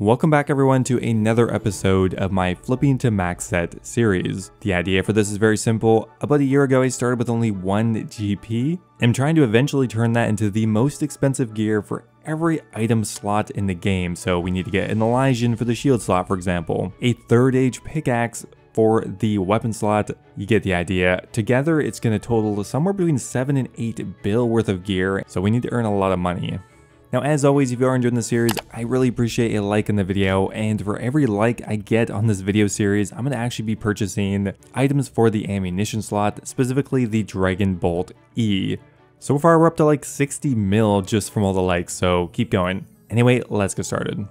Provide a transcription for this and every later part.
Welcome back everyone to another episode of my Flipping to Max Set series. The idea for this is very simple. About a year ago I started with only 1 GP. I'm trying to eventually turn that into the most expensive gear for every item slot in the game. So we need to get an Elysian for the shield slot, for example, a 3rd age pickaxe for the weapon slot. You get the idea. Together it's going to total somewhere between 7 and 8 bill worth of gear, so we need to earn a lot of money. Now, as always, if you are enjoying the series, I really appreciate a like on the video, and for every like I get on this video series, I'm going to actually be purchasing items for the ammunition slot, specifically the Dragon Bolt E. So far, we're up to like 60 mil just from all the likes, so keep going. Anyway, let's get started.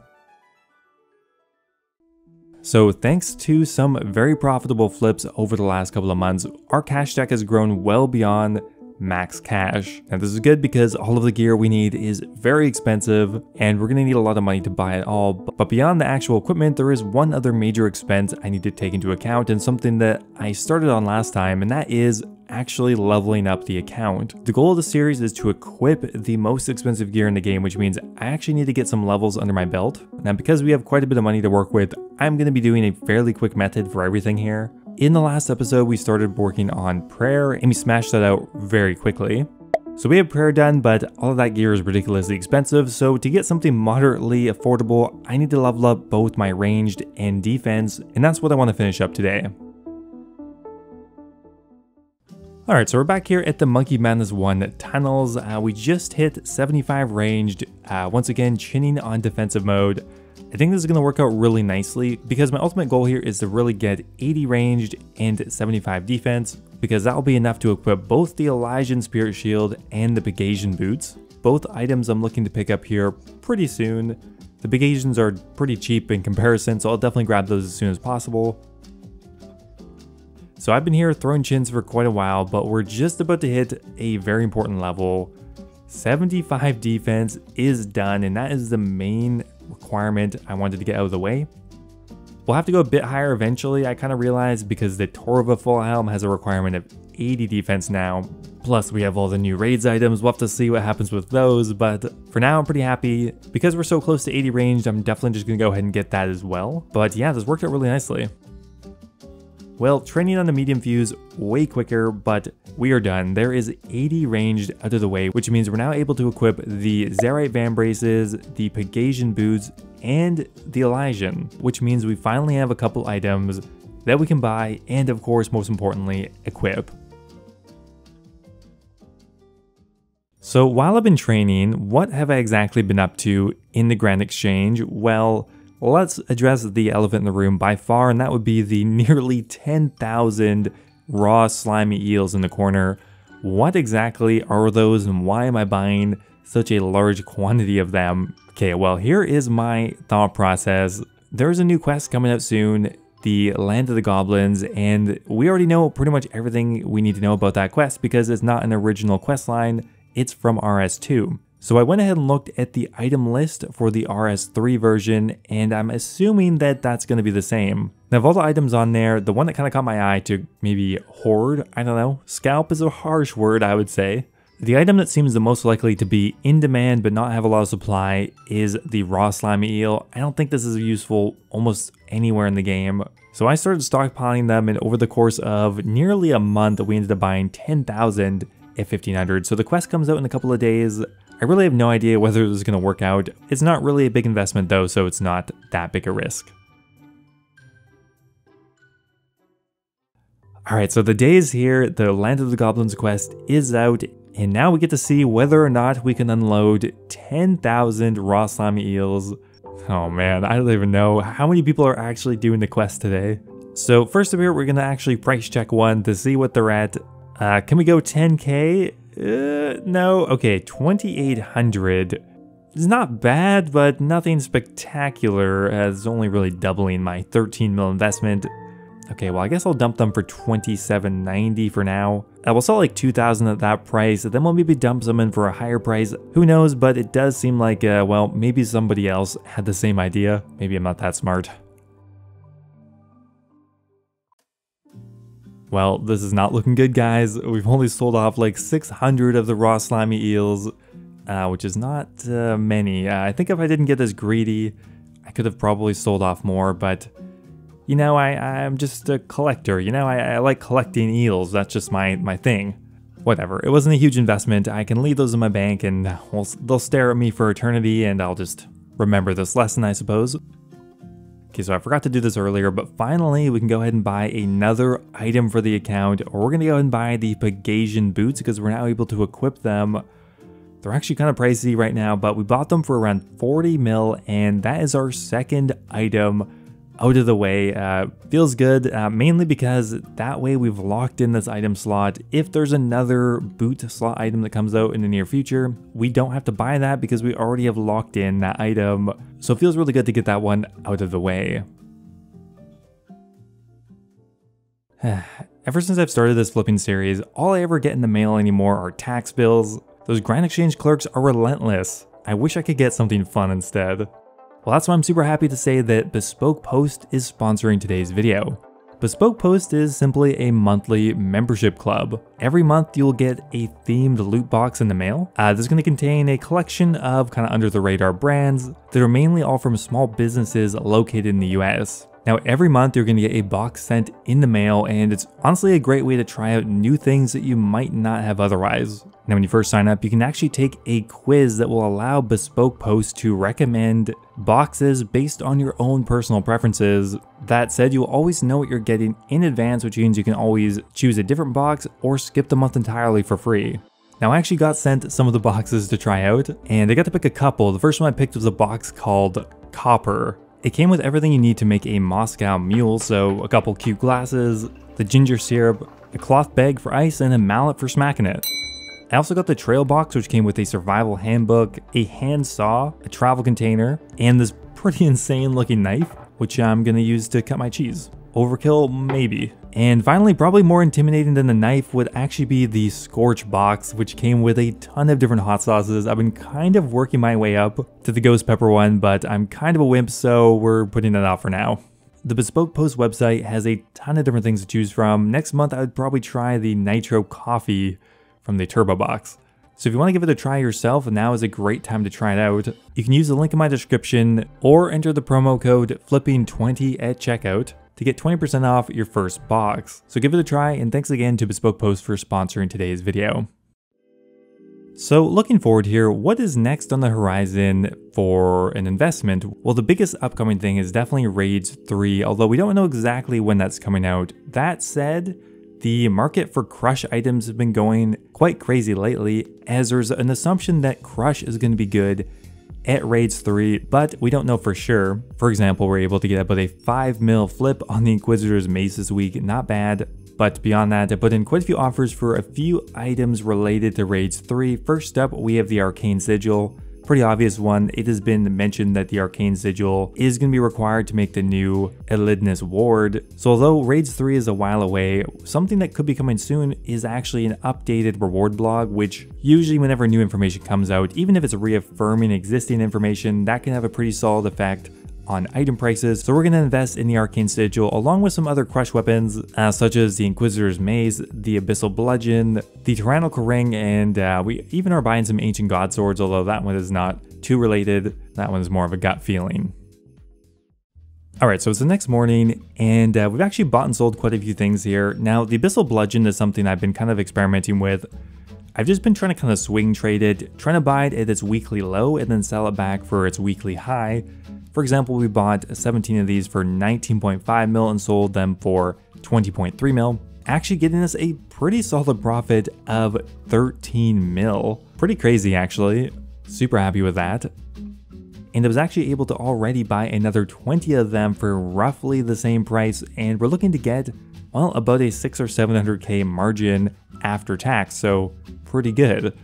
So thanks to some very profitable flips over the last couple of months, our cash stack has grown well beyond max cash. Now this is good because all of the gear we need is very expensive and we're going to need a lot of money to buy it all, but beyond the actual equipment there is one other major expense I need to take into account and something that I started on last time, and that is actually leveling up the account. The goal of the series is to equip the most expensive gear in the game, which means I actually need to get some levels under my belt. Now because we have quite a bit of money to work with, I'm going to be doing a fairly quick method for everything here. In the last episode, we started working on prayer and we smashed that out very quickly. So we have prayer done, but all of that gear is ridiculously expensive. So to get something moderately affordable, I need to level up both my ranged and defense, and that's what I want to finish up today. Alright, so we're back here at the Monkey Madness 1 tunnels. We just hit 75 ranged, once again chinning on defensive mode. I think this is going to work out really nicely because my ultimate goal here is to really get 80 ranged and 75 defense, because that will be enough to equip both the Elysian Spirit Shield and the Pegasian Boots. Both items I'm looking to pick up here pretty soon. The Pegasians are pretty cheap in comparison, so I'll definitely grab those as soon as possible. So I've been here throwing chins for quite a while, but we're just about to hit a very important level. 75 defense is done, and that is the main requirement I wanted to get out of the way. We'll have to go a bit higher eventually, I kind of realized, because the Torva full helm has a requirement of 80 defense now. Plus we have all the new raids items, we'll have to see what happens with those, but for now I'm pretty happy. Because we're so close to 80 ranged, I'm definitely just going to go ahead and get that as well. But yeah, this worked out really nicely. Well, training on the medium fuse way quicker, but we are done. There is 80 ranged out of the way, which means we're now able to equip the Zaryte Vambraces, the Pegasian Boots, and the Elysian, which means we finally have a couple items that we can buy and, of course, most importantly, equip. So while I've been training, what have I exactly been up to in the Grand Exchange? Well, let's address the elephant in the room by far, and that would be the nearly 10,000 raw slimy eels in the corner. What exactly are those and why am I buying such a large quantity of them? Okay, well here is my thought process. There's a new quest coming out soon, the Land of the Goblins, and we already know pretty much everything we need to know about that quest because it's not an original quest line, it's from RS2. So I went ahead and looked at the item list for the RS3 version, and I'm assuming that that's going to be the same. Now of all the items on there, the one that kind of caught my eye to maybe hoard, I don't know, scalp is a harsh word I would say. The item that seems the most likely to be in demand but not have a lot of supply is the raw slimy eel. I don't think this is useful almost anywhere in the game. So I started stockpiling them, and over the course of nearly a month we ended up buying 10,000 at 1500. So the quest comes out in a couple of days. I really have no idea whether this is going to work out. It's not really a big investment though, so it's not that big a risk. Alright, so the day is here, the Land of the Goblins quest is out, and now we get to see whether or not we can unload 10,000 raw slimy eels. Oh man, I don't even know how many people are actually doing the quest today. So first of all, we're going to actually price check one to see what they're at. Can we go 10k? No, okay, 2,800 is not bad, but nothing spectacular, as only really doubling my 13 mil investment. Okay, well I guess I'll dump them for 27.90 for now. I will sell like 2,000 at that price, then we'll maybe dump some in for a higher price, who knows, but it does seem like, well, maybe somebody else had the same idea. Maybe I'm not that smart. Well, this is not looking good, guys. We've only sold off like 600 of the raw slimy eels, which is not many. I think if I didn't get this greedy, I could have probably sold off more, but you know, I'm just a collector, you know, I like collecting eels, that's just my thing. Whatever, it wasn't a huge investment, I can leave those in my bank and they'll stare at me for eternity and I'll just remember this lesson, I suppose. Okay, so I forgot to do this earlier, but finally we can go ahead and buy another item for the account, or we're gonna go ahead and buy the Pegasian Boots because we're now able to equip them. They're actually kind of pricey right now, but we bought them for around 40 mil and that is our second item out of the way. Feels good, mainly because that way we've locked in this item slot. If there's another boot slot item that comes out in the near future, we don't have to buy that because we already have locked in that item. So it feels really good to get that one out of the way. Ever since I've started this flipping series, all I ever get in the mail anymore are tax bills. Those Grand Exchange clerks are relentless. I wish I could get something fun instead. Well, that's why I'm super happy to say that Bespoke Post is sponsoring today's video. Bespoke Post is simply a monthly membership club. Every month you'll get a themed loot box in the mail. This is going to contain a collection of kind of under the radar brands that are mainly all from small businesses located in the US. Now every month you're going to get a box sent in the mail, and it's honestly a great way to try out new things that you might not have otherwise. Now when you first sign up, you can actually take a quiz that will allow Bespoke Post to recommend boxes based on your own personal preferences. That said, you'll always know what you're getting in advance, which means you can always choose a different box or skip the month entirely for free. Now I actually got sent some of the boxes to try out, and I got to pick a couple. The first one I picked was a box called Copper. It came with everything you need to make a Moscow Mule, so a couple cute glasses, the ginger syrup, a cloth bag for ice, and a mallet for smacking it. I also got the trail box, which came with a survival handbook, a hand saw, a travel container, and this pretty insane looking knife, which I'm gonna use to cut my cheese. Overkill, maybe. And finally, probably more intimidating than the knife would actually be the Scorch box, which came with a ton of different hot sauces. I've been kind of working my way up to the ghost pepper one, but I'm kind of a wimp, so we're putting that off for now. The Bespoke Post website has a ton of different things to choose from. Next month, I would probably try the Nitro Coffee from the Turbo Box. So if you want to give it a try yourself, now is a great time to try it out. You can use the link in my description or enter the promo code FLIPPING20 at checkout to get 20% off your first box. So give it a try, and thanks again to Bespoke Post for sponsoring today's video. So looking forward here, what is next on the horizon for an investment? Well, the biggest upcoming thing is definitely Raids 3, although we don't know exactly when that's coming out. That said, the market for Crush items have been going quite crazy lately, as there's an assumption that Crush is going to be good at Raids 3, but we don't know for sure. For example, we're able to get about a 5 mil flip on the Inquisitor's Mace this week, not bad. But beyond that, I put in quite a few offers for a few items related to Raids 3. First up, we have the Arcane Sigil, pretty obvious one. It has been mentioned that the Arcane Sigil is going to be required to make the new Elidinus Ward. So although Raids 3 is a while away, something that could be coming soon is actually an updated reward blog, which usually whenever new information comes out, even if it's reaffirming existing information, that can have a pretty solid effect on item prices. So we're going to invest in the Arcane Sigil along with some other Crush weapons such as the Inquisitor's Maze, the Abyssal Bludgeon, the Tyrannical Ring, and we even are buying some Ancient God Swords, although that one is not too related. That one's more of a gut feeling. Alright, so it's the next morning, and we've actually bought and sold quite a few things here. Now the Abyssal Bludgeon is something I've been kind of experimenting with. I've just been trying to kind of swing trade it, trying to buy it at its weekly low and then sell it back for its weekly high. For example, we bought 17 of these for 19.5 mil and sold them for 20.3 mil, actually getting us a pretty solid profit of 13 mil. Pretty crazy, actually. Super happy with that. And I was actually able to already buy another 20 of them for roughly the same price, and we're looking to get, well, about a 600 or 700K margin after tax, so pretty good.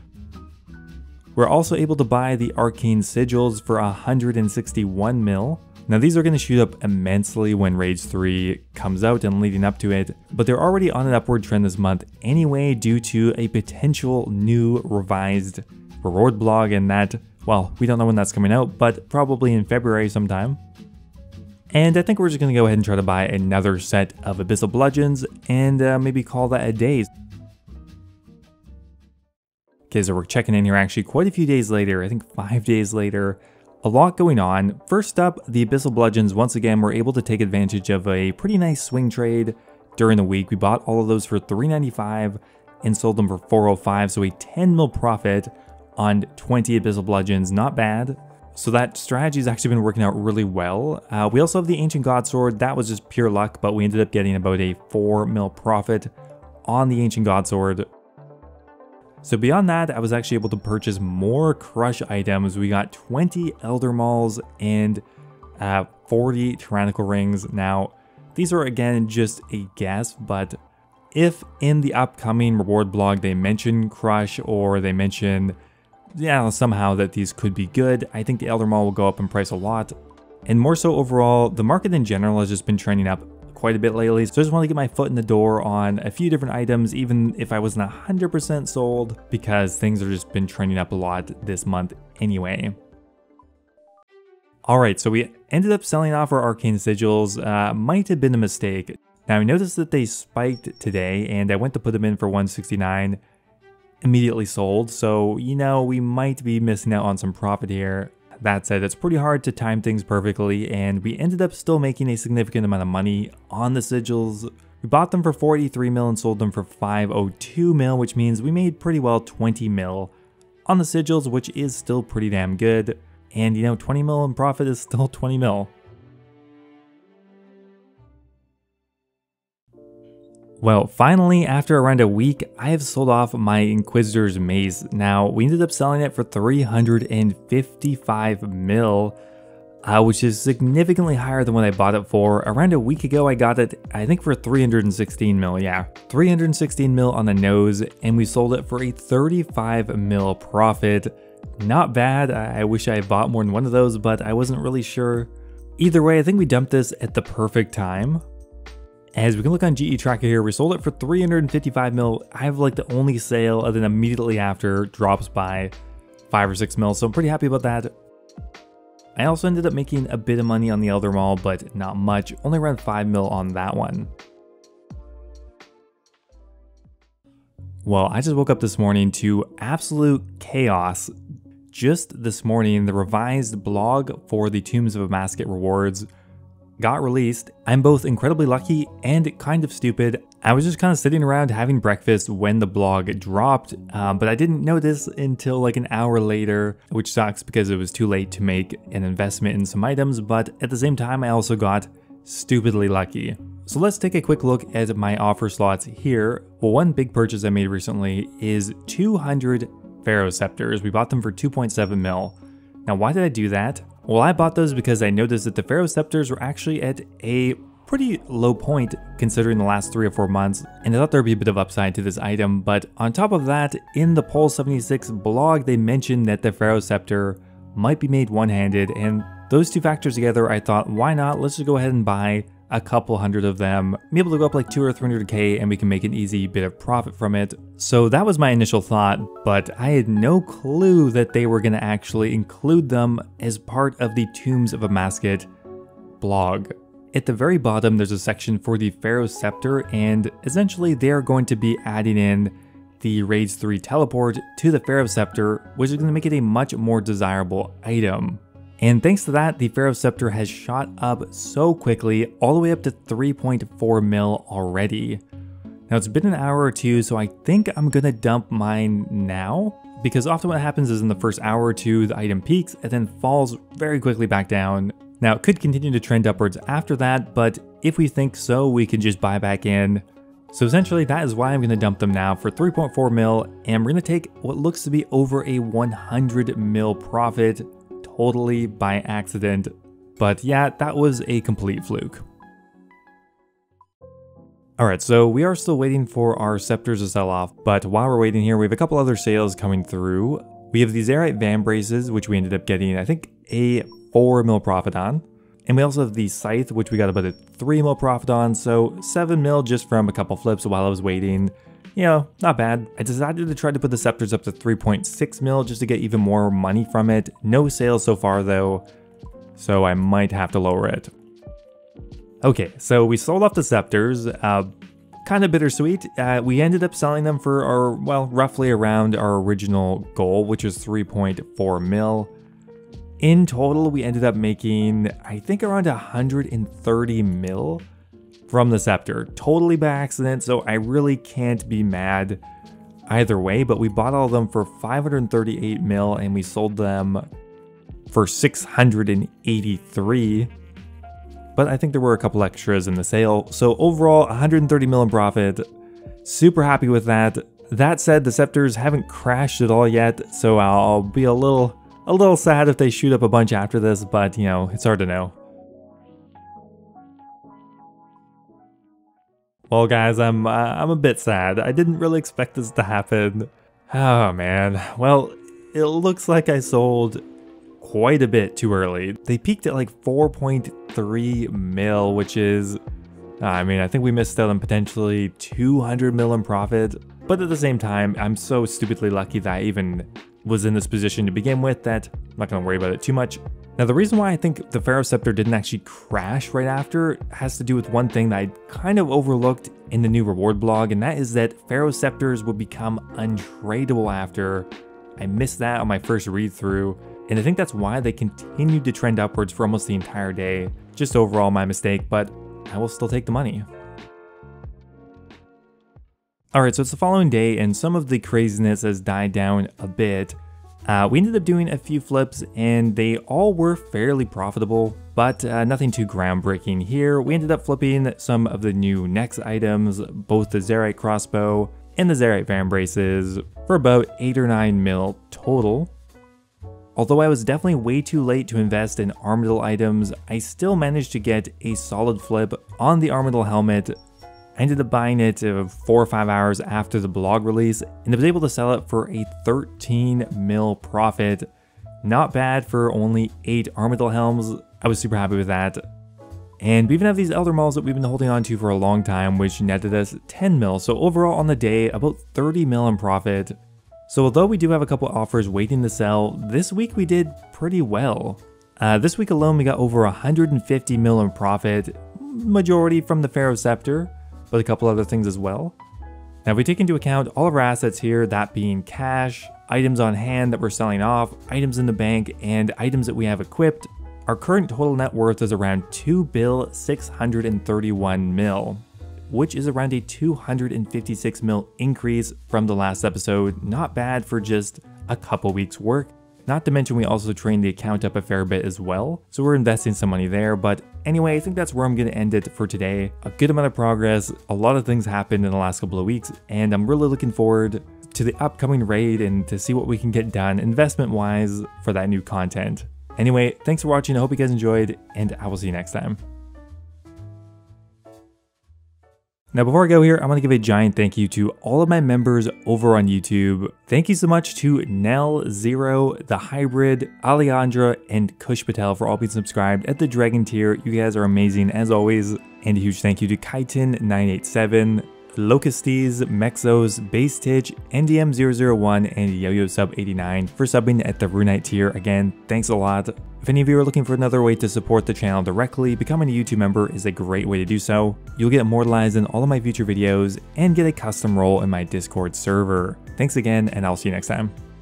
We're also able to buy the Arcane Sigils for 161 mil. Now these are going to shoot up immensely when Raids 3 comes out and leading up to it, but they're already on an upward trend this month anyway due to a potential new revised reward blog, and that, well, we don't know when that's coming out, but probably in February sometime. And I think we're just going to go ahead and try to buy another set of Abyssal Bludgeons and maybe call that a day. Okay, so we're checking in here actually quite a few days later, I think 5 days later, A lot going on. First up, the Abyssal Bludgeons once again were able to take advantage of a pretty nice swing trade during the week. We bought all of those for $3.95 and sold them for $4.05, so a 10 mil profit on 20 Abyssal Bludgeons, not bad. So that strategy has actually been working out really well. We also have the Ancient God Sword. That was just pure luck, but we ended up getting about a 4 mil profit on the Ancient God Sword. So beyond that, I was actually able to purchase more Crush items. We got 20 Elder Mauls and 40 Tyrannical Rings. Now, these are again just a guess, but if in the upcoming reward blog they mention Crush or they mention, yeah, somehow that these could be good, I think the Elder Maul will go up in price a lot. And more so overall, the market in general has just been trending up quite a bit lately, so I just want to get my foot in the door on a few different items, even if I wasn't 100% sold, because things have just been trending up a lot this month anyway. Alright, so we ended up selling off our Arcane Sigils. Might have been a mistake. Now I noticed that they spiked today, and I went to put them in for $169, immediately sold, so you know, we might be missing out on some profit here. That said, it's pretty hard to time things perfectly, and we ended up still making a significant amount of money on the sigils. We bought them for 43 mil and sold them for 502 mil, which means we made pretty well 20 mil on the sigils, which is still pretty damn good. And you know, 20 mil in profit is still 20 mil. Well, finally, after around a week, I have sold off my Inquisitor's Maze. Now, we ended up selling it for 355 mil, which is significantly higher than what I bought it for. Around a week ago, I got it, I think, for 316 mil, yeah. 316 mil on the nose, and we sold it for a 35 mil profit. Not bad. I wish I had bought more than one of those, but I wasn't really sure. Either way, I think we dumped this at the perfect time. As we can look on GE Tracker here, we sold it for 355 mil. I have like the only sale, and then immediately after drops by 5 or 6 mil, so I'm pretty happy about that. I also ended up making a bit of money on the Elder Maul, but not much, only around 5 mil on that one. Well, I just woke up this morning to absolute chaos. Just this morning, the revised blog for the Tombs of Amascut rewards got released. I'm both incredibly lucky and kind of stupid. I was just kind of sitting around having breakfast when the blog dropped, but I didn't notice until like an hour later, which sucks because it was too late to make an investment in some items, but at the same time I also got stupidly lucky. So let's take a quick look at my offer slots here. Well, one big purchase I made recently is 200 Pharaoh Scepters. We bought them for 2.7 mil. Now why did I do that? Well, I bought those because I noticed that the Pharaoh Scepters were actually at a pretty low point considering the last 3 or 4 months, and I thought there would be a bit of upside to this item. But on top of that, in the Poll 76 blog, they mentioned that the Pharaoh Scepter might be made one-handed, and those two factors together, I thought, why not? Let's just go ahead and buy a couple hundred of them, be able to go up like 200 or 300k, and we can make an easy bit of profit from it. So that was my initial thought, but I had no clue that they were going to actually include them as part of the Tombs of Amascut blog. At the very bottom, there's a section for the Pharaoh Scepter, and essentially they're going to be adding in the Raids 3 teleport to the Pharaoh Scepter, which is going to make it a much more desirable item. And thanks to that, the Pharaoh Scepter has shot up so quickly, all the way up to 3.4 mil already. Now it's been an hour or two, so I think I'm gonna dump mine now, because often what happens is in the first hour or two, the item peaks and then falls very quickly back down. Now it could continue to trend upwards after that, but if we think so, we can just buy back in. So essentially that is why I'm gonna dump them now for 3.4 mil, and we're gonna take what looks to be over a 100 mil profit. Totally by accident, but yeah, that was a complete fluke. Alright, so we are still waiting for our scepters to sell off, but while we're waiting here, we have a couple other sales coming through. We have the Zaryte Vambraces, which we ended up getting, I think, a 4 mil profit on. And we also have the Scythe, which we got about a 3 mil profit on, so 7 mil just from a couple flips while I was waiting. You know, not bad. I decided to try to put the scepters up to 3.6 mil just to get even more money from it. No sales so far though, so I might have to lower it. Okay, so we sold off the scepters. Kind of bittersweet. We ended up selling them for our, well, roughly around our original goal, which is 3.4 mil. In total, we ended up making, I think, around 130 mil from the Scepter. Totally by accident, so I really can't be mad either way, but we bought all of them for 538 mil and we sold them for 683. But I think there were a couple extras in the sale. So overall, 130 mil in profit. Super happy with that. That said, the Scepters haven't crashed at all yet, so I'll be a little sad if they shoot up a bunch after this, but you know, it's hard to know. Well guys, I'm a bit sad. I didn't really expect this to happen. Oh man. Well, it looks like I sold quite a bit too early. They peaked at like 4.3 mil, which is, I mean, I think we missed out on potentially 200 mil in profit. But at the same time, I'm so stupidly lucky that I even was in this position to begin with that I'm not gonna worry about it too much. Now, the reason why I think the Pharaoh Scepter didn't actually crash right after has to do with one thing that I kind of overlooked in the new reward blog, and that is that Pharaoh Scepters will become untradeable after. I missed that on my first read through, and I think that's why they continued to trend upwards for almost the entire day. Just overall my mistake, but I will still take the money. Alright, so it's the following day and some of the craziness has died down a bit. We ended up doing a few flips and they all were fairly profitable, but nothing too groundbreaking here. We ended up flipping some of the new Nex items, both the Zerite Crossbow and the Zaryte Vambraces, for about 8 or 9 mil total. Although I was definitely way too late to invest in Armadyl items, I still managed to get a solid flip on the Armadyl helmet. I ended up buying it 4 or 5 hours after the blog release and I was able to sell it for a 13 mil profit. Not bad for only 8 Armadyl helms. I was super happy with that. And we even have these Elder Mauls that we've been holding on to for a long time, which netted us 10 mil. So overall on the day, about 30 mil in profit. So although we do have a couple offers waiting to sell, this week we did pretty well. This week alone, we got over 150 mil in profit, majority from the Pharaoh Scepter, but a couple other things as well. Now, if we take into account all of our assets here, that being cash, items on hand that we're selling off, items in the bank, and items that we have equipped, our current total net worth is around 2,631,000,000, which is around a 256,000,000 increase from the last episode. Not bad for just a couple weeks work. Not to mention we also trained the account up a fair bit as well, so we're investing some money there. But anyway, I think that's where I'm going to end it for today. A good amount of progress, a lot of things happened in the last couple of weeks, and I'm really looking forward to the upcoming raid and to see what we can get done investment-wise for that new content. Anyway, thanks for watching, I hope you guys enjoyed, and I will see you next time. Now before I go here, I want to give a giant thank you to all of my members over on YouTube. Thank you so much to Nell, Zero, The Hybrid, Alejandra, and Kush Patel for all being subscribed at the Dragon tier. You guys are amazing as always. And a huge thank you to Kaiten987, Locusties, Mexos, Basetitch, NDM001, and YoYoSub89 for subbing at the Runite tier. Again, thanks a lot. If any of you are looking for another way to support the channel directly, becoming a YouTube member is a great way to do so. You'll get immortalized in all of my future videos and get a custom role in my Discord server. Thanks again, and I'll see you next time.